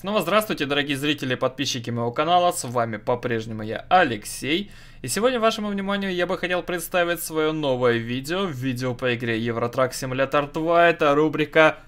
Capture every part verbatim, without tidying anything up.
Снова здравствуйте, дорогие зрители и подписчики моего канала, с вами по-прежнему я, Алексей. И сегодня вашему вниманию я бы хотел представить свое новое видео, видео по игре Евротрак Симулятор два, это рубрика...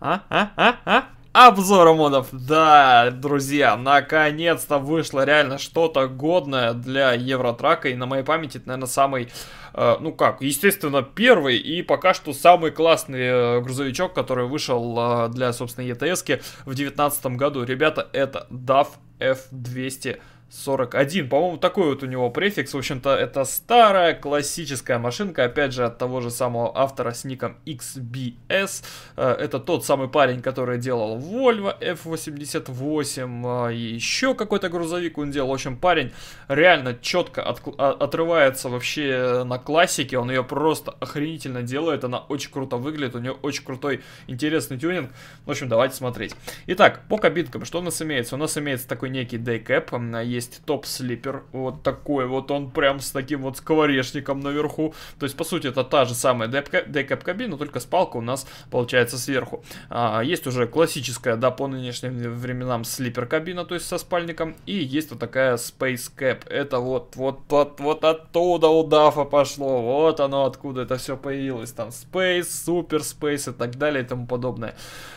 А? А? А? А? Обзоры модов. Да, друзья, наконец-то вышло реально что-то годное для Евротрака. И на моей памяти это, наверное, самый, э, ну как, естественно, первый и пока что самый классный э, грузовичок, который вышел э, для, собственно, е тэ эски в две тысячи девятнадцатом году. Ребята, это даф эф двести сорок один. По-моему, такой вот у него префикс. В общем-то, это старая классическая машинка. Опять же, от того же самого автора с ником икс би эс. Это тот самый парень, который делал Volvo эф восемьдесят восемь. И еще какой-то грузовик он делал. В общем, парень реально четко от, отрывается вообще на классике. Он ее просто охренительно делает. Она очень круто выглядит. У нее очень крутой, интересный тюнинг. В общем, давайте смотреть. Итак, по кабинкам. Что у нас имеется? У нас имеется такой некий дейкэп. Есть топ-слипер, вот такой вот он прям с таким вот скворечником наверху. То есть, по сути, это та же самая дейкап-кабина, только с палкой у нас получается сверху. А, есть уже классическая, да, по нынешним временам слипер-кабина, то есть со спальником. И есть вот такая Space Cap. Это вот, вот, вот, вот оттуда у дафа пошло. Вот оно, откуда это все появилось. Там Space, Super Space и так далее и тому подобное.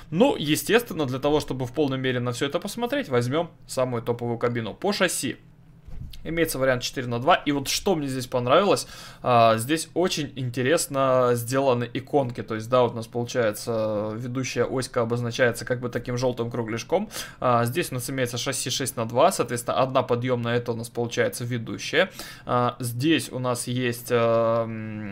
Ну, естественно, для того, чтобы в полной мере на все это посмотреть, возьмем самую топовую кабину. По шасси имеется вариант четыре на два. И вот что мне здесь понравилось, а, здесь очень интересно сделаны иконки. То есть, да, вот у нас получается ведущая оська обозначается как бы таким желтым кругляшком. А, здесь у нас имеется шасси шесть на два, соответственно, одна подъемная, это у нас получается ведущая. А, здесь у нас есть, а,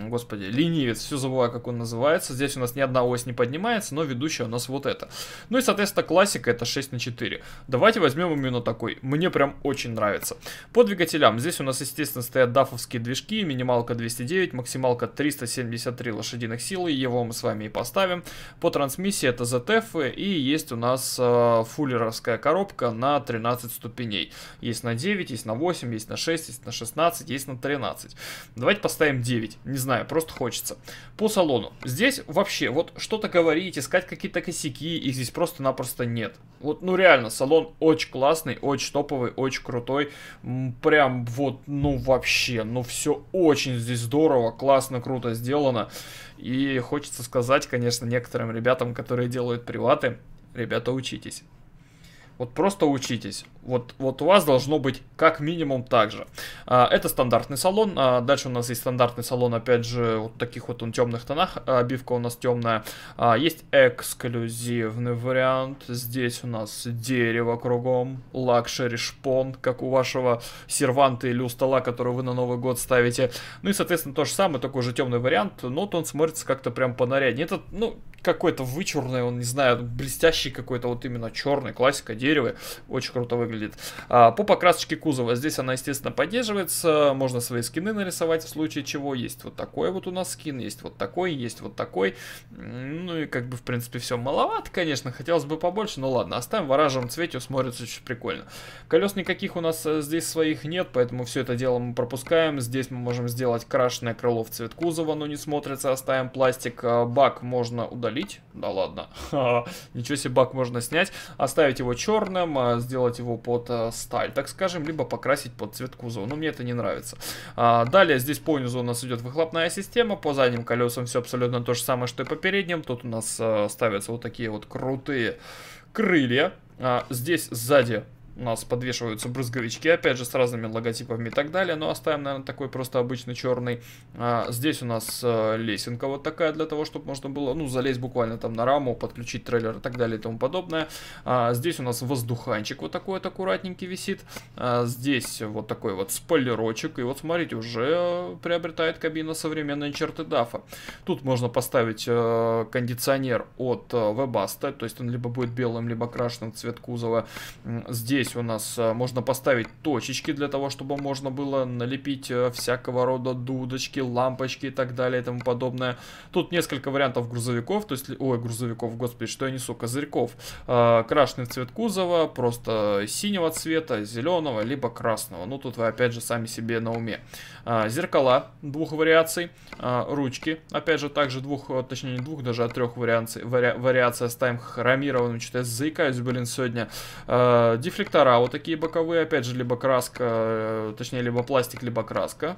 господи, ленивец, все забываю, как он называется. Здесь у нас ни одна ось не поднимается, но ведущая у нас вот эта. Ну и, соответственно, классика это шесть на четыре. Давайте возьмем именно такой. Мне прям очень нравится. По двигателям. Здесь у нас, естественно, стоят дафовские движки, минималка двести девять, максималка триста семьдесят три лошадиных силы, его мы с вами и поставим. По трансмиссии это зет эф, и есть у нас э, фуллеровская коробка на тринадцать ступеней. Есть на девять, есть на восемь, есть на шесть, есть на шестнадцать, есть на тринадцать. Давайте поставим девять, не знаю, просто хочется. По салону. Здесь вообще, вот что-то говорить, искать какие-то косяки, их здесь просто-напросто нет. Вот, ну реально, салон очень классный, очень топовый, очень крутой. Прям вот, ну вообще, ну все очень здесь здорово, классно, круто сделано. И хочется сказать, конечно, некоторым ребятам, которые делают приваты, ребята, учитесь. Вот просто учитесь. Вот, вот у вас должно быть как минимум так же. А, это стандартный салон. А, дальше у нас есть стандартный салон, опять же, вот таких вот он темных тонах. А, обивка у нас темная. А, есть эксклюзивный вариант. Здесь у нас дерево кругом. Лакшери шпон, как у вашего серванта или у стола, который вы на Новый год ставите. Ну и, соответственно, то же самое, такой же темный вариант. Но вот он смотрится как-то прям понаряднее. Этот, ну, какой-то вычурный, он, не знаю, блестящий какой-то, вот именно черный, классика, дерево. Дерево. Очень круто выглядит. А, по покрасочке кузова. Здесь она, естественно, поддерживается. Можно свои скины нарисовать в случае чего. Есть вот такой вот у нас скин. Есть вот такой, есть вот такой. Ну и как бы, в принципе, все маловато, конечно. Хотелось бы побольше, но ладно. Оставим в оранжевом цвете. Смотрится очень прикольно. Колес никаких у нас здесь своих нет, поэтому все это дело мы пропускаем. Здесь мы можем сделать крашеное крыло в цвет кузова, но не смотрится. Оставим пластик. Бак можно удалить. Да ладно. Ничего себе, бак можно снять. Оставить его черным. Сделать его под э, сталь, так скажем, либо покрасить под цвет кузова. Но мне это не нравится. А, далее здесь по низу у нас идет выхлопная система. По задним колесам все абсолютно то же самое, что и по передним. Тут у нас э, ставятся вот такие вот крутые крылья. А, здесь сзади у нас подвешиваются брызговички, опять же, с разными логотипами и так далее. Но оставим, наверное, такой просто обычный черный. А, здесь у нас а, лесенка вот такая, для того, чтобы можно было, ну, залезть буквально там на раму, подключить трейлер и так далее и тому подобное. А, здесь у нас воздуханчик вот такой вот аккуратненький висит. А, здесь вот такой вот спойлерочек. И вот, смотрите, уже приобретает кабина современные черты дафа. Тут можно поставить а, кондиционер от Webasto. То есть он либо будет белым, либо крашеным в цвет кузова. Здесь здесь у нас можно поставить точечки для того, чтобы можно было налепить всякого рода дудочки, лампочки и так далее и тому подобное. Тут несколько вариантов грузовиков, то есть, ой, грузовиков, господи, что я несу, козырьков. Крашеный цвет кузова, просто синего цвета, зеленого, либо красного. Ну, тут вы опять же сами себе на уме. Зеркала двух вариаций, ручки, опять же, также двух, точнее не двух, даже от трех вариаций, вари, вариация ставим хромированным, что-то я заикаюсь, блин, сегодня. Дефлектора вот такие боковые, опять же, либо краска, точнее, либо пластик, либо краска.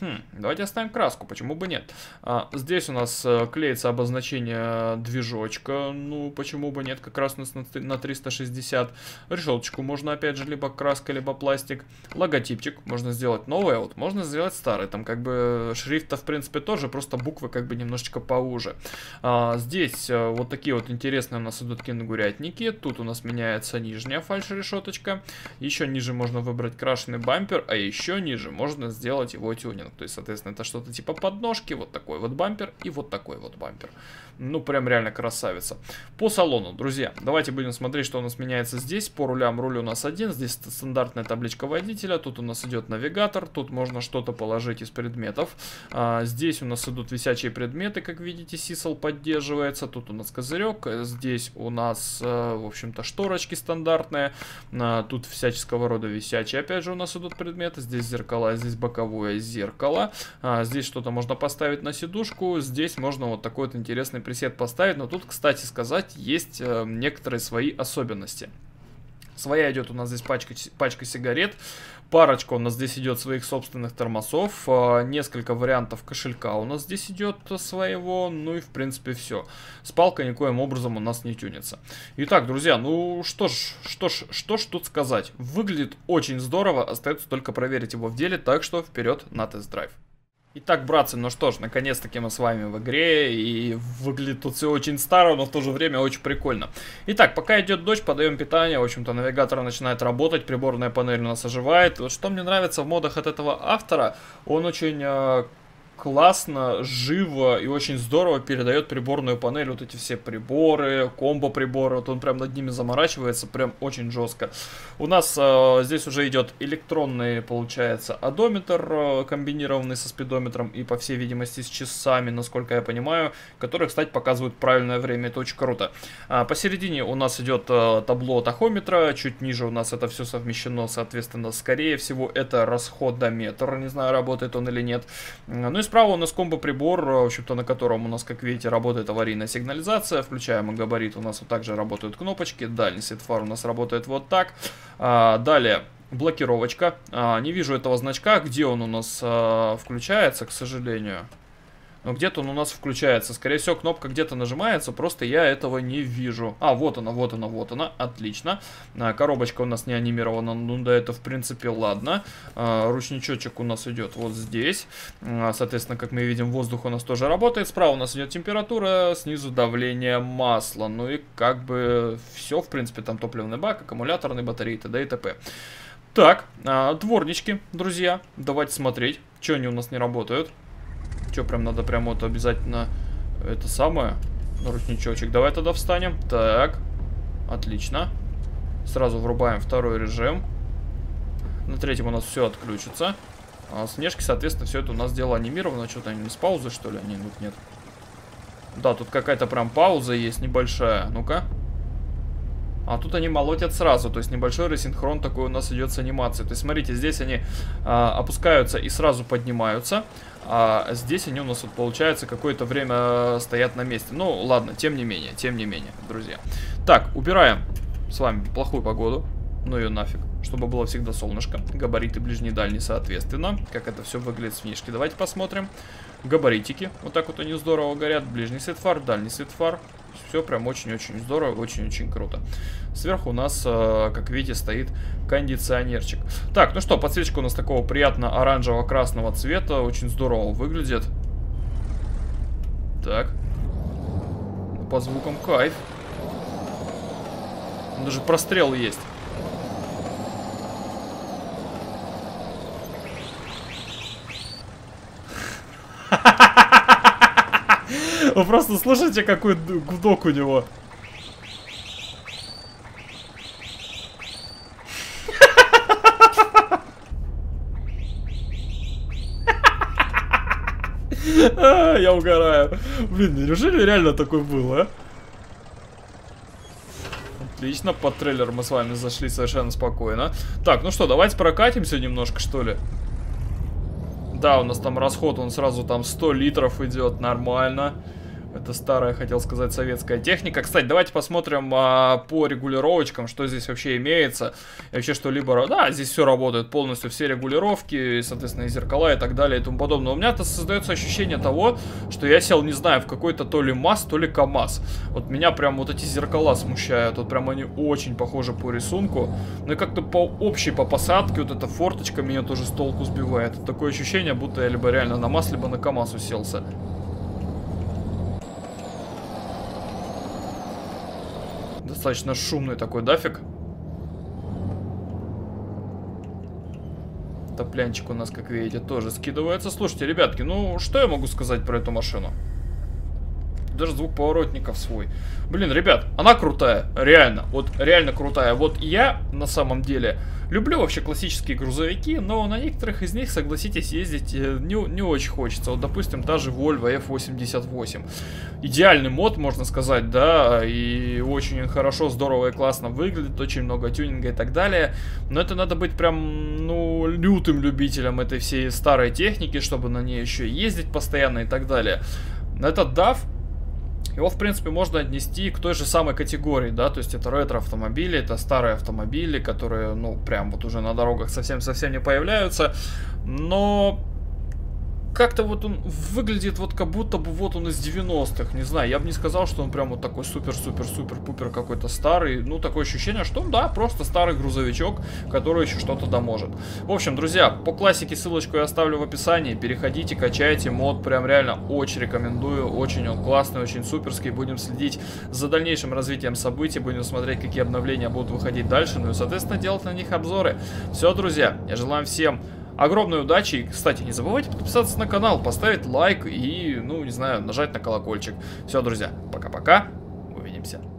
Хм, давайте оставим краску, почему бы нет. А, здесь у нас клеится обозначение движочка, ну почему бы нет, как раз у нас на триста шестьдесят. Решеточку можно опять же либо краска, либо пластик. Логотипчик можно сделать новый, а вот можно сделать старый. Там как бы шрифта в принципе тоже, просто буквы как бы немножечко поуже. А, здесь вот такие вот интересные у нас идут кенгурятники. Тут у нас меняется нижняя фальш-решеточка. Еще ниже можно выбрать крашеный бампер, а еще ниже можно сделать его тюнинг. То есть, соответственно, это что-то типа подножки, вот такой вот бампер и вот такой вот бампер. Ну, прям реально красавица. По салону, друзья, давайте будем смотреть, что у нас меняется здесь. По рулям, руль у нас один, здесь стандартная табличка водителя, тут у нас идет навигатор, тут можно что-то положить из предметов. А, здесь у нас идут висячие предметы, как видите, сисал поддерживается, тут у нас козырек, здесь у нас, в общем-то, шторочки стандартные, а, тут всяческого рода висячие, опять же, у нас идут предметы, здесь зеркала, здесь боковое зеркало. А, здесь что-то можно поставить на сидушку. Здесь можно вот такой вот интересный пресет поставить. Но тут, кстати сказать, есть э, некоторые свои особенности. Своя идет у нас здесь пачка, пачка сигарет. Парочка у нас здесь идет своих собственных тормозов. Несколько вариантов кошелька у нас здесь идет своего. Ну и в принципе все. С палкой никоим образом у нас не тюнится. Итак, друзья, ну что ж, что ж, что ж тут сказать. Выглядит очень здорово. Остается только проверить его в деле. Так что вперед на тест-драйв. Итак, братцы, ну что ж, наконец-таки мы с вами в игре, и выглядит тут все очень старо, но в то же время очень прикольно. Итак, пока идет дождь, подаем питание, в общем-то навигатор начинает работать, приборная панель у нас оживает. Вот что мне нравится в модах от этого автора, он очень... Э классно, живо и очень здорово передает приборную панель. Вот эти все приборы, комбо-приборы. Вот он прям над ними заморачивается, прям очень жестко. У нас э, здесь уже идет электронный, получается, одометр, э, комбинированный со спидометром и, по всей видимости, с часами, насколько я понимаю, которые, кстати, показывают правильное время. Это очень круто. А посередине у нас идет э, табло тахометра. Чуть ниже у нас это все совмещено, соответственно, скорее всего, это расходометр. Не знаю, работает он или нет. Ну и справа у нас комбо-прибор, в общем-то, на котором у нас, как видите, работает аварийная сигнализация. Включаем габарит, у нас вот также работают кнопочки. Дальний свет фар у нас работает вот так. А, далее... блокировочка. А, не вижу этого значка, где он у нас а, включается, к сожалению. Но где-то он у нас включается. Скорее всего, кнопка где-то нажимается, просто я этого не вижу. А, вот она, вот она, вот она. Отлично. Коробочка у нас не анимирована. Ну, да, это, в принципе, ладно. Ручничочек у нас идет вот здесь. Соответственно, как мы видим, воздух у нас тоже работает. Справа у нас идет температура, снизу давление масла. Ну и как бы все, в принципе, там топливный бак, аккумуляторный, батареи, т.д. и т.п. Так, дворнички, друзья. Давайте смотреть, что они у нас не работают. Что, прям надо прям вот обязательно это самое, ручничочек. Давай тогда встанем. Так, отлично. Сразу врубаем второй режим. На третьем у нас все отключится. А снежки, соответственно, все это у нас дело анимировано. Что-то они с паузы, что ли? Они тут нет. Да, тут какая-то прям пауза есть небольшая. Ну-ка. А тут они молотят сразу, то есть небольшой рассинхрон такой у нас идет с анимацией. То есть смотрите, здесь они а, опускаются и сразу поднимаются, а здесь они у нас вот получается какое-то время стоят на месте. Ну ладно, тем не менее, тем не менее, друзья. Так, убираем с вами плохую погоду, ну ее нафиг, чтобы было всегда солнышко. Габариты ближний и дальний, соответственно, как это все выглядит с внешки. Давайте посмотрим. Габаритики, вот так вот они здорово горят. Ближний свет фар, дальний свет фар. Все прям очень-очень здорово, очень-очень круто. Сверху у нас, как видите, стоит кондиционерчик. Так, ну что, подсвечка у нас такого приятно оранжево-красного цвета. Очень здорово выглядит. Так. По звукам кайф. Даже прострел есть. Вы просто слышите, какой гудок у него. Я угораю. Блин, неужели реально такое было, а? Отлично, под трейлер мы с вами зашли совершенно спокойно. Так, ну что, давайте прокатимся немножко, что ли. Да, у нас там расход, он сразу там сто литров идет, нормально. Это старая, хотел сказать, советская техника. Кстати, давайте посмотрим а, по регулировочкам, что здесь вообще имеется. И вообще что-либо... Да, здесь все работает полностью, все регулировки, и, соответственно, и зеркала, и так далее, и тому подобное. У меня-то создается ощущение того, что я сел, не знаю, в какой-то то ли МАЗ, то ли КАМАЗ. Вот меня прям вот эти зеркала смущают. Вот прям они очень похожи по рисунку. Ну и как-то по общей, по посадке, вот эта форточка меня тоже с толку сбивает. Такое ощущение, будто я либо реально на МАЗ, либо на КАМАЗ уселся. Достаточно шумный такой дафик. Топлянчик у нас, как видите, тоже скидывается. Слушайте, ребятки, ну что я могу сказать про эту машину? Даже звук поворотников свой. Блин, ребят, она крутая. Реально, вот реально крутая. Вот я, на самом деле, люблю вообще классические грузовики, но на некоторых из них, согласитесь, ездить не, не очень хочется. Вот, допустим, та же Volvo эф восемьдесят восемь. Идеальный мод, можно сказать, да, и очень хорошо, здорово и классно выглядит, очень много тюнинга и так далее. Но это надо быть прям, ну, лютым любителем этой всей старой техники, чтобы на ней еще ездить постоянно и так далее. Этот даф, его, в принципе, можно отнести к той же самой категории, да, то есть это ретро-автомобили, это старые автомобили, которые, ну, прям вот уже на дорогах совсем-совсем не появляются, но как-то вот он выглядит вот как будто бы вот он из девяностых, не знаю, я бы не сказал, что он прям вот такой супер-супер-супер-пупер какой-то старый, ну, такое ощущение, что он, да, просто старый грузовичок, который еще что-то доможет. В общем, друзья, по классике ссылочку я оставлю в описании, переходите, качайте мод, прям реально очень рекомендую, очень он классный, очень суперский, будем следить за дальнейшим развитием событий, будем смотреть, какие обновления будут выходить дальше, ну и, соответственно, делать на них обзоры. Все, друзья, я желаю всем огромной удачи. И, кстати, не забывайте подписаться на канал, поставить лайк и, ну, не знаю, нажать на колокольчик. Все, друзья, пока-пока. Увидимся.